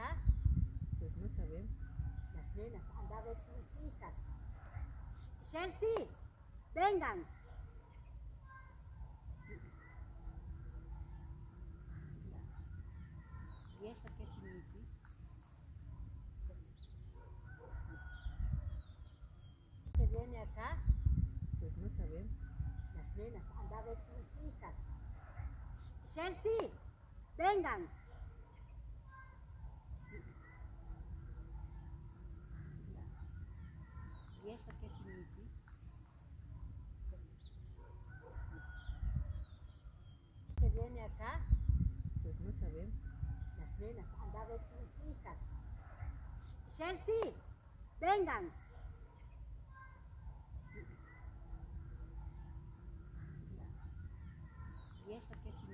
acá? Pues no sabemos. Las nenas han dado sus hijas. Chelsea, vengan. ¿Y eso qué significa? ¿Qué viene acá? Pues no sabemos. Las nenas han dado sus hijas. Chelsea, vengan. ¿Y eso qué significa? ¿Qué viene acá? Pues no sabemos. Las nenas han dado sus hijas. Chelsea, vengan. ¿Y eso qué significa?